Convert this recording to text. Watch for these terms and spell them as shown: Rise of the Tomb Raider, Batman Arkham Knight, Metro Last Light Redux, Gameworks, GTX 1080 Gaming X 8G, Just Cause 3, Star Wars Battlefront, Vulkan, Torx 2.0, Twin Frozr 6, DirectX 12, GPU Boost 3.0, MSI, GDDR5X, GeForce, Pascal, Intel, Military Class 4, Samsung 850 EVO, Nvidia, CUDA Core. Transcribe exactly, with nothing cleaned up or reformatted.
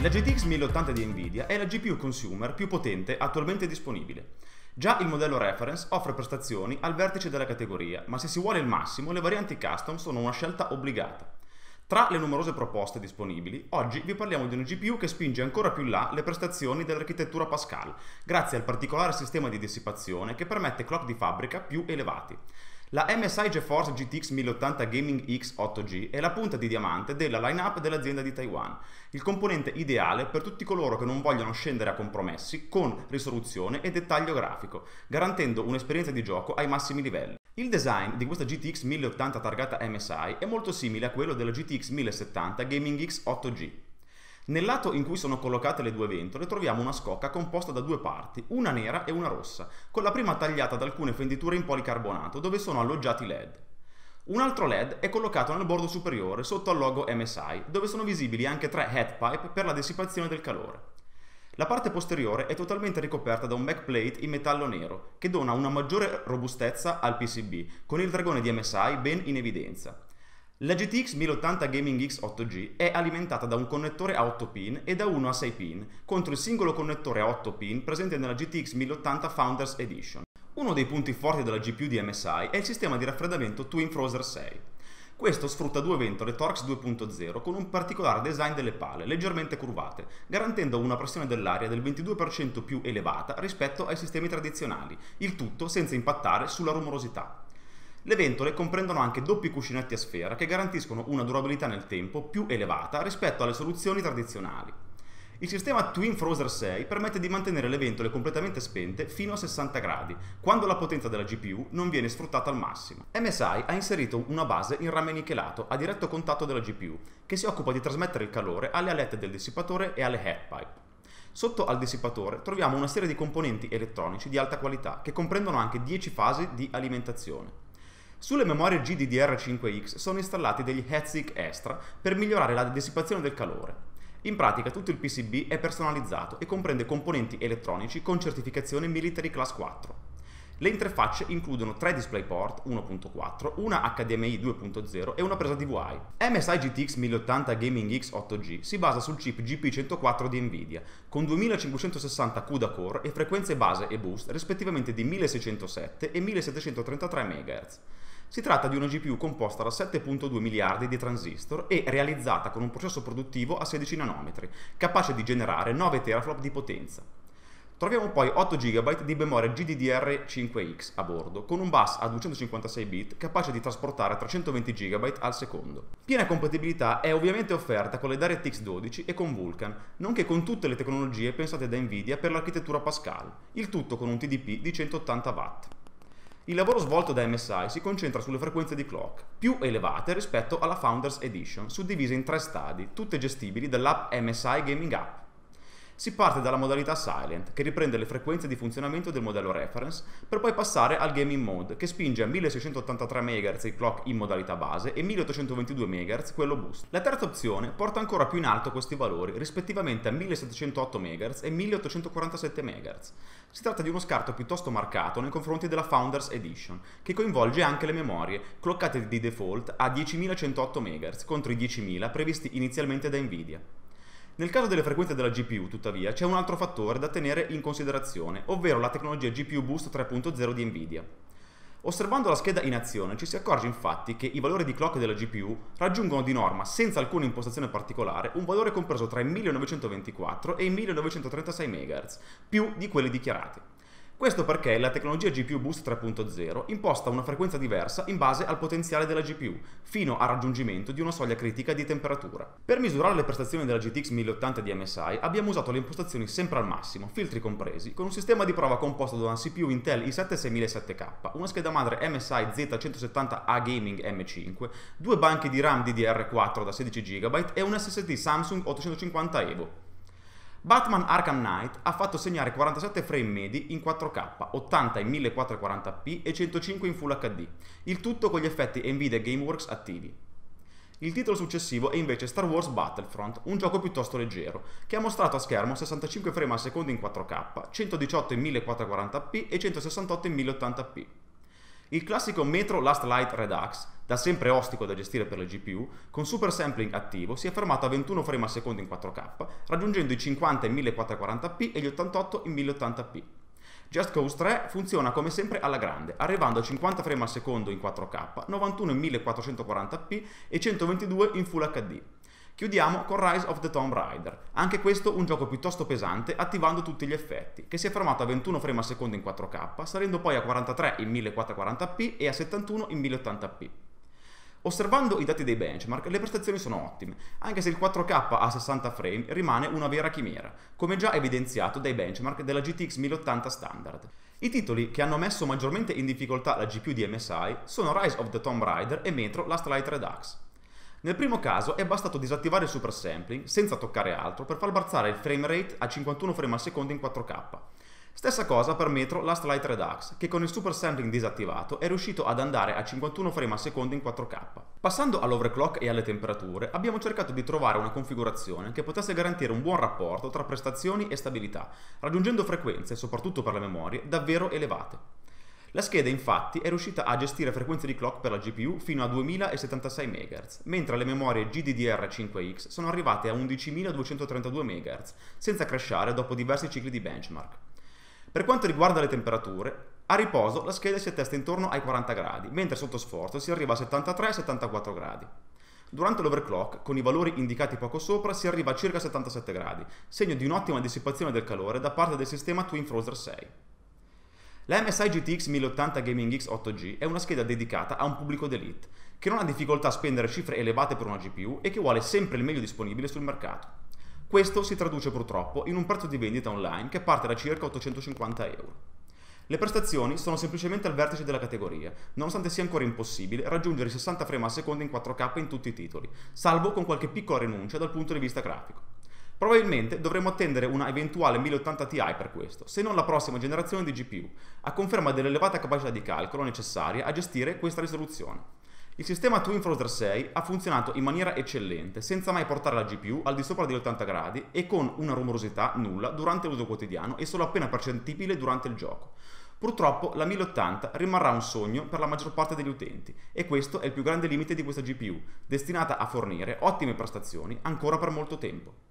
La G T X mille ottanta di Nvidia è la G P U consumer più potente attualmente disponibile. Già il modello reference offre prestazioni al vertice della categoria, ma se si vuole il massimo le varianti custom sono una scelta obbligata. Tra le numerose proposte disponibili, oggi vi parliamo di una G P U che spinge ancora più in là le prestazioni dell'architettura Pascal, grazie al particolare sistema di dissipazione che permette clock di fabbrica più elevati. La M S I GeForce G T X mille ottanta Gaming X otto G è la punta di diamante della line-up dell'azienda di Taiwan, il componente ideale per tutti coloro che non vogliono scendere a compromessi con risoluzione e dettaglio grafico, garantendo un'esperienza di gioco ai massimi livelli. Il design di questa G T X mille ottanta targata M S I è molto simile a quello della G T X mille settanta Gaming X otto G. Nel lato in cui sono collocate le due ventole troviamo una scocca composta da due parti, una nera e una rossa, con la prima tagliata da alcune fenditure in policarbonato dove sono alloggiati L E D. Un altro L E D è collocato nel bordo superiore sotto al logo M S I, dove sono visibili anche tre head pipe per la dissipazione del calore. La parte posteriore è totalmente ricoperta da un backplate in metallo nero, che dona una maggiore robustezza al P C B, con il dragone di M S I ben in evidenza. La G T X mille ottanta Gaming X otto G è alimentata da un connettore a otto pin e da uno a sei pin, contro il singolo connettore a otto pin presente nella G T X mille ottanta Founders Edition. Uno dei punti forti della G P U di M S I è il sistema di raffreddamento Twin Frozr sei. Questo sfrutta due ventole Torx due punto zero con un particolare design delle pale, leggermente curvate, garantendo una pressione dell'aria del ventidue per cento più elevata rispetto ai sistemi tradizionali, il tutto senza impattare sulla rumorosità. Le ventole comprendono anche doppi cuscinetti a sfera che garantiscono una durabilità nel tempo più elevata rispetto alle soluzioni tradizionali. Il sistema Twin Frozr sei permette di mantenere le ventole completamente spente fino a sessanta gradi, quando la potenza della G P U non viene sfruttata al massimo. M S I ha inserito una base in rame nichelato a diretto contatto della G P U, che si occupa di trasmettere il calore alle alette del dissipatore e alle headpipe. Sotto al dissipatore troviamo una serie di componenti elettronici di alta qualità, che comprendono anche dieci fasi di alimentazione. Sulle memorie G D D R cinque X sono installati degli heatsink extra per migliorare la dissipazione del calore. In pratica tutto il P C B è personalizzato e comprende componenti elettronici con certificazione Military Class quattro. Le interfacce includono tre DisplayPort uno punto quattro, una H D M I due punto zero e una presa D V I. M S I G T X mille ottanta Gaming X otto G si basa sul chip G P centoquattro di Nvidia, con duemilacinquecentosessanta CUDA Core e frequenze base e boost rispettivamente di milleseicentosette e millesettecentotrentatré megahertz. Si tratta di una G P U composta da sette punto due miliardi di transistor e realizzata con un processo produttivo a sedici nanometri, capace di generare nove teraflop di potenza. Troviamo poi otto giga di memoria G D D R cinque X a bordo, con un bus a duecentocinquantasei bit capace di trasportare trecentoventi giga al secondo. Piena compatibilità è ovviamente offerta con le DirectX dodici e con Vulkan, nonché con tutte le tecnologie pensate da Nvidia per l'architettura Pascal, il tutto con un T D P di centottanta watt. Il lavoro svolto da M S I si concentra sulle frequenze di clock, più elevate rispetto alla Founders Edition, suddivise in tre stadi, tutte gestibili dall'app M S I Gaming App. Si parte dalla modalità Silent, che riprende le frequenze di funzionamento del modello reference, per poi passare al Gaming Mode, che spinge a milleseicentottantatré megahertz il clock in modalità base e milleottocentoventidue megahertz quello boost. La terza opzione porta ancora più in alto questi valori, rispettivamente a millesettecentootto megahertz e milleottocentoquarantasette megahertz. Si tratta di uno scarto piuttosto marcato nei confronti della Founders Edition, che coinvolge anche le memorie, cloccate di default a diecimilacentootto megahertz contro i diecimila previsti inizialmente da Nvidia. Nel caso delle frequenze della G P U, tuttavia, c'è un altro fattore da tenere in considerazione, ovvero la tecnologia G P U Boost tre punto zero di Nvidia. Osservando la scheda in azione, ci si accorge infatti che i valori di clock della G P U raggiungono di norma, senza alcuna impostazione particolare, un valore compreso tra i millenovecentoventiquattro e i millenovecentotrentasei megahertz, più di quelli dichiarati. Questo perché la tecnologia G P U Boost tre punto zero imposta una frequenza diversa in base al potenziale della G P U, fino al raggiungimento di una soglia critica di temperatura. Per misurare le prestazioni della G T X mille ottanta di M S I abbiamo usato le impostazioni sempre al massimo, filtri compresi, con un sistema di prova composto da una C P U Intel i sette seimilazero sette K, una scheda madre M S I Z centosettanta A Gaming M cinque, due banchi di RAM D D R quattro da sedici giga e un S S D Samsung ottocentocinquanta EVO. Batman Arkham Knight ha fatto segnare quarantasette frame medi in quattro K, ottanta in millequattrocentoquaranta p e centocinque in Full H D, il tutto con gli effetti Nvidia Gameworks attivi. Il titolo successivo è invece Star Wars Battlefront, un gioco piuttosto leggero, che ha mostrato a schermo sessantacinque frame al secondo in quattro K, centodiciotto in millequattrocentoquaranta p e centosessantotto in milleottanta p. Il classico Metro Last Light Redux da sempre ostico da gestire per le G P U, con super sampling attivo si è fermato a ventuno frame al secondo in quattro K, raggiungendo i cinquanta in millequattrocentoquarantapi e gli ottantotto in mille ottanta p. Just Cause tre funziona come sempre alla grande, arrivando a cinquanta frame al secondo in quattro K, novantuno in millequattrocentoquarantapi e centoventidue in Full H D. Chiudiamo con Rise of the Tomb Raider, anche questo un gioco piuttosto pesante attivando tutti gli effetti, che si è fermato a ventuno frame al secondo in quattro K, salendo poi a quarantatré in millequattrocentoquarantapi e a settantuno in mille ottanta p. Osservando i dati dei benchmark, le prestazioni sono ottime, anche se il quattro K a sessanta frame rimane una vera chimera, come già evidenziato dai benchmark della G T X mille ottanta standard. I titoli che hanno messo maggiormente in difficoltà la G P U di M S I sono Rise of the Tomb Raider e Metro Last Light Redux. Nel primo caso è bastato difattivare il super sampling, senza toccare altro, per far balzare il frame rate a cinquantuno frame al secondo in quattro K. Stessa cosa per Metro Last Light Redux, che con il super sampling disattivato è riuscito ad andare a cinquantuno frame al secondo in quattro K. Passando all'overclock e alle temperature, abbiamo cercato di trovare una configurazione che potesse garantire un buon rapporto tra prestazioni e stabilità, raggiungendo frequenze, soprattutto per le memorie, davvero elevate. La scheda infatti è riuscita a gestire frequenze di clock per la G P U fino a duemilasettantasei megahertz, mentre le memorie G D D R cinque X sono arrivate a undicimiladuecentotrentadue megahertz, senza crashare dopo diversi cicli di benchmark. Per quanto riguarda le temperature, a riposo la scheda si attesta intorno ai quaranta gradi, mentre sotto sforzo si arriva a settantatré settantaquattro gradi. Durante l'overclock, con i valori indicati poco sopra, si arriva a circa settantasette gradi, segno di un'ottima dissipazione del calore da parte del sistema Twin Frozr sei. La M S I G T X mille ottanta Gaming X otto G è una scheda dedicata a un pubblico d'élite, che non ha difficoltà a spendere cifre elevate per una G P U e che vuole sempre il meglio disponibile sul mercato. Questo si traduce purtroppo in un prezzo di vendita online che parte da circa ottocentocinquanta euro. Le prestazioni sono semplicemente al vertice della categoria, nonostante sia ancora impossibile raggiungere i sessanta frame al secondo in quattro K in tutti i titoli, salvo con qualche piccola rinuncia dal punto di vista grafico. Probabilmente dovremo attendere una eventuale mille ottanta Ti per questo, se non la prossima generazione di G P U, a conferma dell'elevata capacità di calcolo necessaria a gestire questa risoluzione. Il sistema Twin Frozr sei ha funzionato in maniera eccellente, senza mai portare la G P U al di sopra degli ottanta gradi e con una rumorosità nulla durante l'uso quotidiano e solo appena percettibile durante il gioco. Purtroppo la mille ottanta rimarrà un sogno per la maggior parte degli utenti e questo è il più grande limite di questa G P U, destinata a fornire ottime prestazioni ancora per molto tempo.